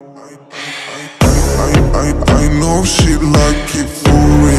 I know shit like it for real.